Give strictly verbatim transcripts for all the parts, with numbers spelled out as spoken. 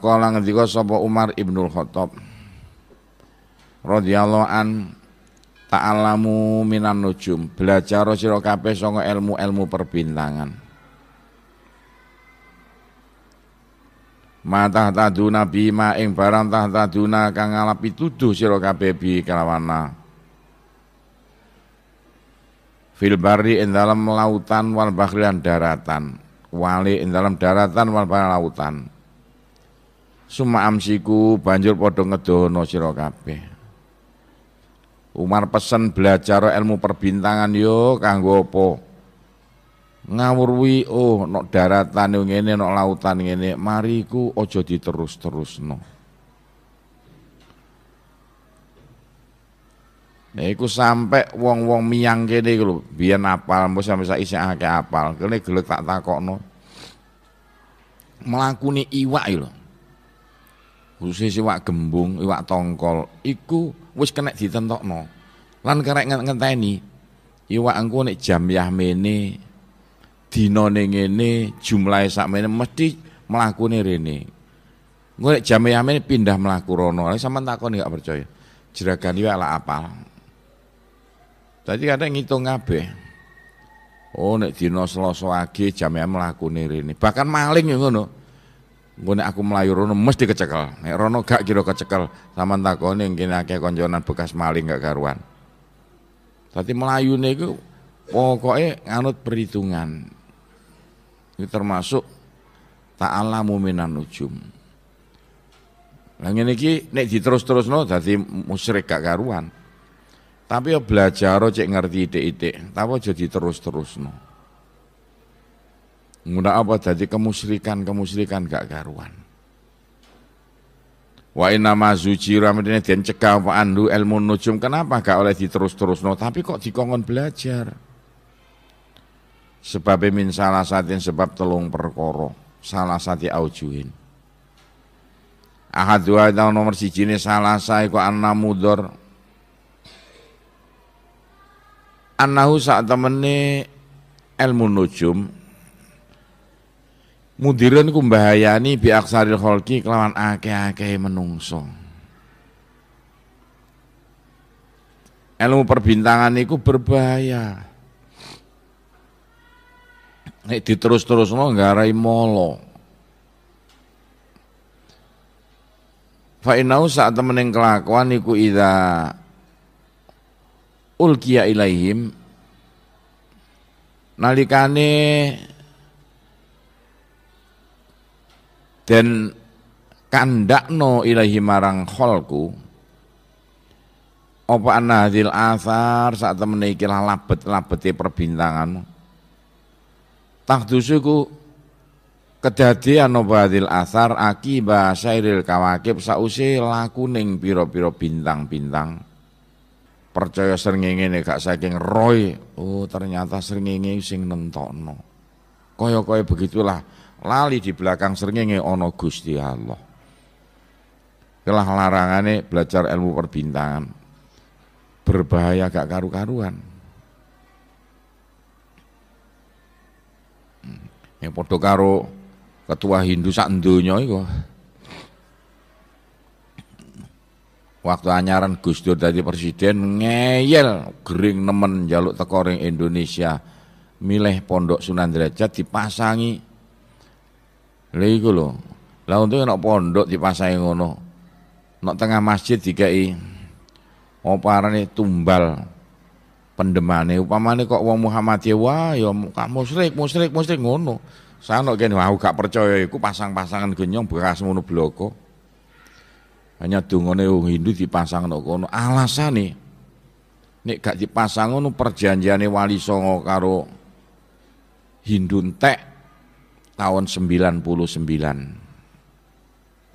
Kala ngendika sapa Umar Ibnu Khattab radhiyallahu an, ta'alamu minan nujum, belajar sira kabeh saka ilmu-ilmu perbintangan. Matah taduna bima ing barang tah taduna kang ngalapi tuduh sira kabeh bi kelawana fil barri ing dalem lautan wal bahri lan daratan, wali ing dalem daratan wal bahri lautan. Suma amsiku, banjur padha ngedono sira kabeh. Umar pesen belajar ilmu perbintangan yo kanggo apa? Ngawurwi, oh nok daratan yo ngene, nok lautan ngene, mari ku aja diterus-terusno. Nah iku sampe wong-wong miyang kene iku lho, biyen apal, mbo sampe saiki akeh apal. Kene gelek tak takokno. Melakune iwak iki lho. Khususnya iwak gembung, iwak tongkol, iku wis kena ditentokno. Lan karek ngenteni iwak engko nek jam yahmene dinane ngene, jumlahe sakmene mesti mlakune rene. Engko nek jam yahmene pindah mlaku rono. Lah sampean takon gak percaya. Jeragan iwak lak apal. Dadi kadang ngitung kabeh. Oh nek dina Selasa wage jam yahmene mlakune rene. Bahkan maling yo ngono. Engko nek aku mlayu rono mesti kecekel. Nek rono gak kira kecekel, sampean takone ngene akeh konconan bekas maling gak karuan. Dadi mlayune iku pokoke nganut perhitungan. Ini termasuk ta'alamu minan nujum. Lah ngene iki nek diterus-terusno dadi musyrik gak karuan. Tapi ya belajar cek ngerti itik-itik, tapi aja diterus-terusno. Mudah apa jadi kemusyrikan-kemusyrikan gak karuan. Wa inna ma zujira medine den cegah wa andu ilmu nujum, kenapa gak oleh diterus-terusno tapi kok dikongkon belajar. Sebab min salah satin sebab telung perkara, salah sati aujuhin. Ahad dua tahun nomor siji ne salah sae kok ana mudhor. Anahu sak temene ilmu nujum mudiran ku mbahayani bi aksaril kholqi kelawan akeh-akeh menungso. Ilmu perbintangan niku berbahaya. Nek diterus-terusno nggarai molo. Fa inau sak temen ing kelakuan niku idza ulqiya ilaihim nalikane dan kandakno ilahi marang kholku apa anadil asar saat temene iki labet-labete perbintangan tahdusuku kedadean apa adil asar akiba sairil kawakib sause lakuning pira-pira bintang-bintang percaya srengenge gak saking roy, oh ternyata srengenge sing nentokno kaya-kaya begitulah. Lali di belakang srengenge ana Gusti Allah. Kelah larangane belajar ilmu perbintangan. Berbahaya gak karu-karuan. Yang padha karo ketua Hindu sak donya iku. Waktu anyaran Gus Dur dadi presiden ngeyel gering nemen njaluk teko ring Indonesia. Milih pondok Sunan Derajat dipasangi lha iku lho. Lah untuke nek pondok dipasangi ngono. Nek tengah masjid dikai apa arane tumbal pendemane. Upamane kok wong Muhammadiyah wah ya kok musyrik, musyrik, musyrik ngono. Sano kene wah gak percaya iku pasang-pasangan genyong bekas ngono bloko. Hanya dungane wong Hindu dipasang nek kono. Alasane nek gak dipasang ngono perjanjiane Wali Songo karo Hindu entek tahun sembilan puluh sembilan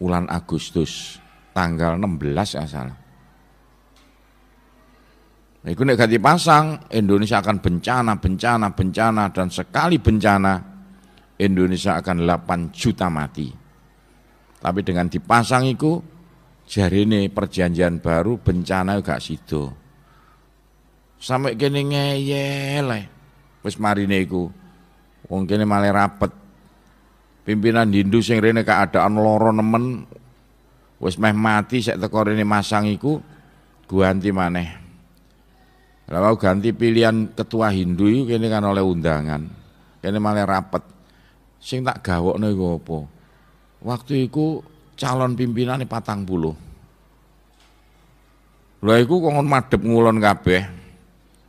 bulan Agustus tanggal enam belas asal. Nah, itu nek gak dipasang Indonesia akan bencana, bencana, bencana dan sekali bencana Indonesia akan delapan juta mati. Tapi dengan dipasang itu jarine perjanjian baru bencana gak sido. Sampai kene ngeyel wis marine iku wong kene malah rapet. pimpinan Hindu sing rene keadaan loro nemen wis meh mati sek teko rene masang iku ganti maneh. Lalu ganti pilihan ketua Hindu iku kene kan oleh undangan. Kene malah rapet. Sing tak gawokno iku apa? Waktu iku calon pimpinane patang puluh. Lha iku kok ngon madhep ngulon kabeh.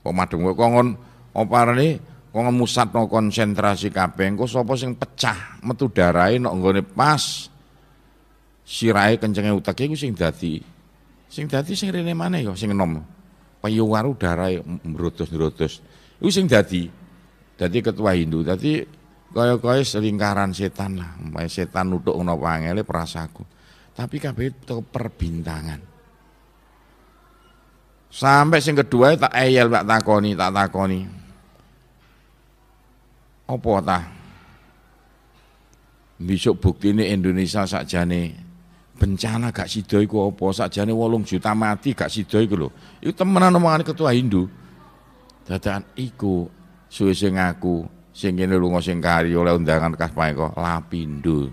Kok madhep kok ngon oparane kok ngemusatno konsentrasi kabeh. Engko sapa sing pecah metu darahe nok nggone pas sirahe kencenge utek iku sing dadi. Sing dadi sing rene maneh ya sing enom. Payuwaru darahe mbrotos-mbrotos. Iku sing dadi. Dadi ketua Hindu, dadi kaya-kaya selingkaran setan lah. Umpamane setan nuthuk ngono pangele prasaku. Tapi kabeh perbintangan. Sampai sing kedua tak eyel tak takoni, tak takoni. Apa ta? Besok buktine Indonesia sakjane bencana gak sida iku apa sakjane wolung juta mati gak sida iku lho. Iku temenan omongane ketua Hindu. Dadakan iku suwe sing aku sing kene lunga sing kari oleh undangan khas paeka Lapindo.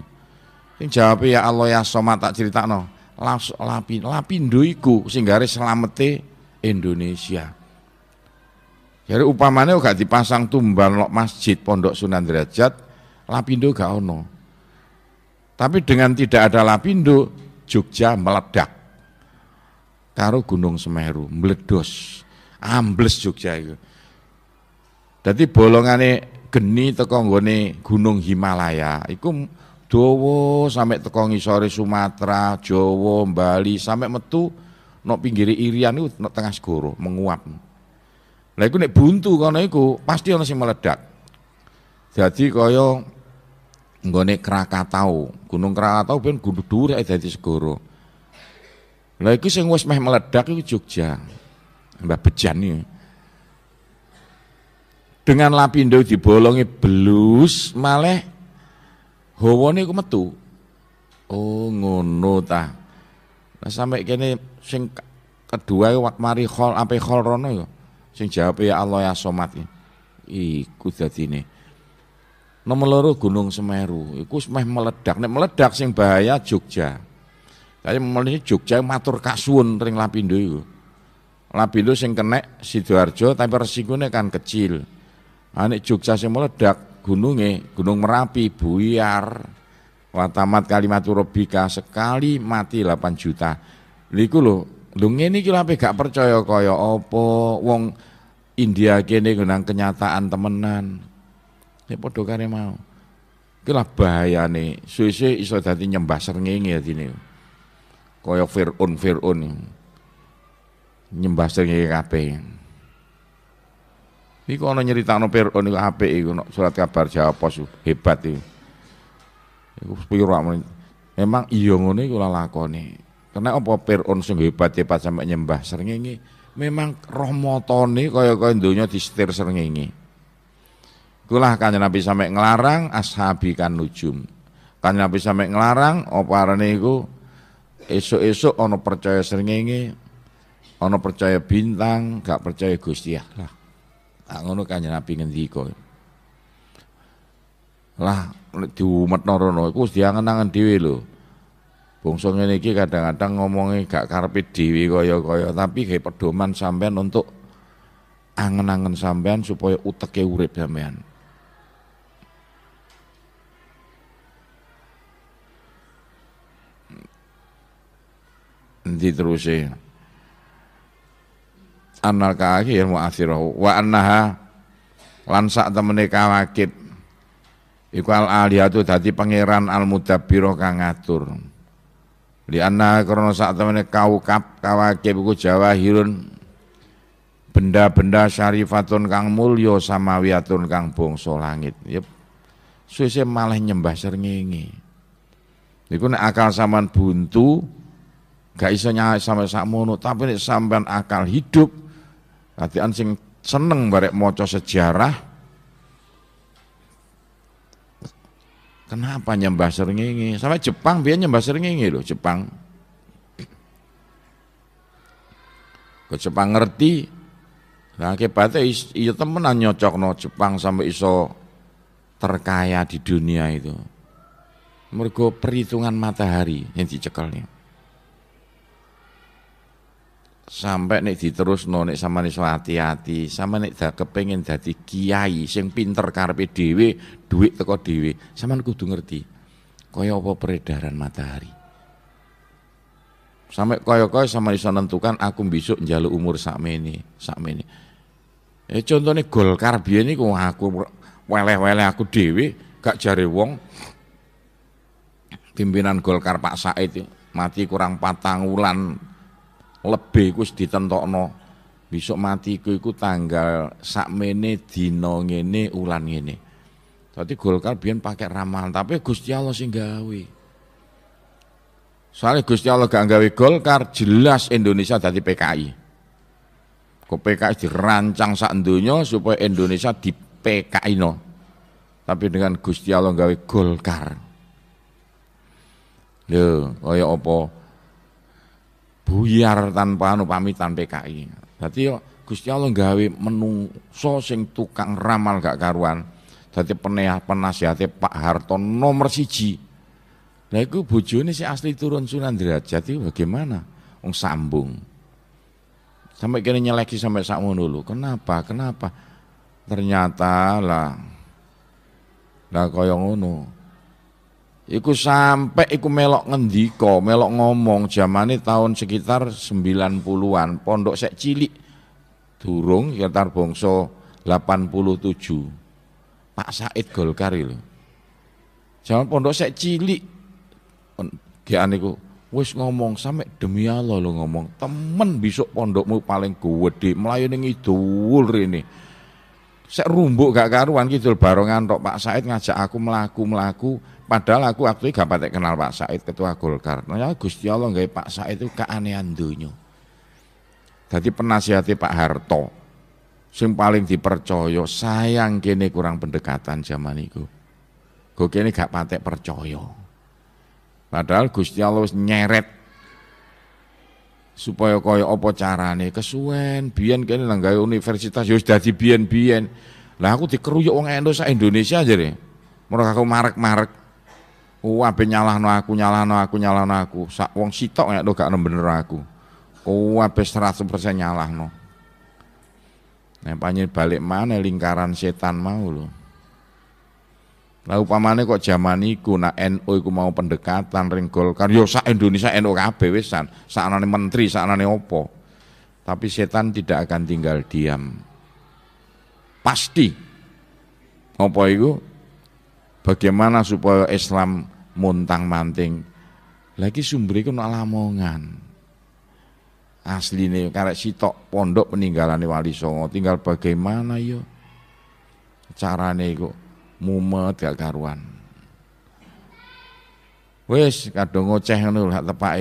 Sing jawab ya Allah ya Somad tak critakno. Lapindo, Lapindo iku sing garis selamete Indonesia. Jadi upamane gak dipasang tumbal nok masjid Pondok Sunan Derajat, Lapindo gak ono. Tapi dengan tidak ada Lapindo, Jogja meledak. Karo Gunung Semeru meledos, ambles Jogja itu. Dadi bolongane geni teko nggone Gunung Himalaya iku dawa sampai teko ngisore Sumatera, Jawa, Bali sampai metu nok pinggire Irian iku nok tengah segoro menguap. Lah iku nek buntu kono iku pasti ono sing meledak. Jadi kaya nggone Krakatau, Gunung Krakatau ben gunung dhuwur dadi segoro. Lah iku sing wis meh meledak iku Jogja. Mbah Bejan iki. Dengan Lapindo dibolongi belus malah hawane iku metu. Oh ngono ta. Lah sampe kene sing kedua mari khol ape khol rono ya. Sing jawab ya Allah ya Somad iki. Iku dadine. Nomor loro Gunung Semeru, iku meh meledak. Nek meledak sing bahaya Jogja. Kaya mlene Jogja matur kasuwun ring Lapindo iku. Lapindo sing kenek Sidoarjo tapi resikone kan kecil. Ah nek Jogja sing meledak gununge, Gunung Merapi buyar. Watamat Kalimatur Rabbika sekali mati delapan juta. Niku lho, lho ngene iki lha gak percaya kaya apa wong India kene nang kenyataan temenan. Nek padha kare mau. Iki lah bahayane. Suwe-suwe iso dadi nyembah srengenge dine. Kaya Fir'un Fir'un. Nyembah srengenge kabeh. Niku ana nyritakno Fir'un iku apik iku surat kabar Jawa Pos hebat iku. Iku pira men. Memang iya ngono iku lakone. Kena apa Fir'un sing hebat-hebat sampe nyembah srengenge. Memang roh matane kaya-kaya donya disetir srengenge. Itulah Kanjeng Nabi sampai ngelarang ashabi kan nujum. Kanjeng Nabi sampai ngelarang apa arane iku esuk-esuk ana percaya srengenge, ana percaya bintang, gak percaya Gusti Allah. Lah ngono Kanjeng Nabi ngendika. Lah diumetno rono iku wis diangen-angen dhewe lho. Bangsa ngene iki kadang-kadang ngomongnya gak karepe dhewe kaya-kaya tapi gawe pedoman sampean untuk angen-angen sampean supaya uteke urip sampean. Diterusé anal kaakhir mu'athirah wa annaha lan sak temene kawakib iku al aliyatu dadi pangeran al mudabbir kang ngatur li anna karena sak temene kawakib kawakib iku jawahirun benda-benda syarifatun kang mulya samawiyatun kang bangsa langit yep. Suwe-suwe malah nyembah srengenge niku nek akal sampean buntu gak iso nyah sampe sakmono, tapi nek sampean akal hidup, latihan sing seneng barek maca sejarah. Kenapa nyembah srengenge? Sampe Jepang biyen nyembah srengenge lho, Jepang. Kok Jepang ngerti? Lah kebate iya temenan nyocokno Jepang sampe iso terkaya di dunia itu. mergo perhitungan matahari yang dicekelnya. Sampai nek diterusno nek sampeyan iso hati-hati, sampeyan nek kepengin dadi kiai sing pinter karepe dhewe, duit teko dhewe, sampeyan kudu ngerti kaya apa peredaran matahari. Sampai kaya-kaya sampeyan iso nentukan aku besok njaluk umur sakmene, sakmene. Eh contone Golkar biyen iku aku weleh-weleh aku dhewe gak jare wong. Pimpinan Golkar Pak Said mati kurang patang wulan lebih kus ditentokno besok mati ku iku tanggal sakmene dina ngene ulan ngene. Dadi Golkar biyen pakai ramahan tapi Gusti Allah sing gawe. Soalnya Gusti Allah gak gawe Golkar jelas Indonesia dadi P K I. Kok P K I dirancang sak donya supaya Indonesia di P K I-no. Tapi dengan Gusti Allah gawe Golkar. Lho, kaya apa buyar tanpa anu pamitan P K I. Dadi yo Gusti Allah gawe menungso sing tukang ramal gak karuan. Dadi penasihate Pak Harto nomor siji. Lah iku bojone si asli turun Sunan Derajat itu bagaimana? Wong sambung. Sampai kene nyeleki sampai sakmono lho. Kenapa? Kenapa? Ternyata lah lah kaya ngono. Iku sampai iku melok ngendiko, melok ngomong zamane tahun sekitar sembilan puluhan, pondok sek cilik durung ya tar bangsa delapan puluh tujuh Pak Said Golkar lho. Zaman pondok sek cilik geane iku wis ngomong sampe demi Allah lho ngomong, temen besok pondokmu paling gede mlayu ning idul rene. Sek rumbuk gak karuan kidul barongan tok Pak Said ngajak aku mlaku-mlaku. Padahal aku waktu itu gak patek kenal Pak Said ketua Golkar. Nah, Gusti Allah nggawe Pak Said itu keanehan donya. Dadi penasihati Pak Harto sing paling dipercaya, sayang kene kurang pendekatan zaman iku. Go kene gak patek percaya. Padahal Gusti Allah wis nyeret supaya kaya apa carane kesuwen biyen kene nang gawe universitas ya wis dadi biyen-biyen. Lah aku dikeruyuk wong Endo sak Indonesia jare. Mergo aku marek-marek. Wah, ape nyalahno aku, nyalahno aku, nyalahno aku. Sak wong sitok nek gak bener aku. Wah, ape seratus persen nyalahno. Nek panjen balik maneh lingkaran setan mau lho. Lah upamane kok jaman iku nek N U iku mau pendekatan ring Golkar, yo sak Indonesia N U kabeh wisan, saknane menteri, saknane opo. Tapi setan tidak akan tinggal diam. Pasti. Apa iku? Bagaimana supaya Islam montang manting lagi sumber itu nak Lamongan asli nih karek sitok pondok peninggalan Wali Songo tinggal bagaimana yo carane iku mumet gak karuan wes kadang ngoceh ngono lak tepake.